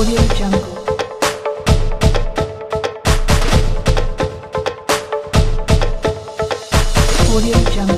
Audio Jungle. Audio Jungle.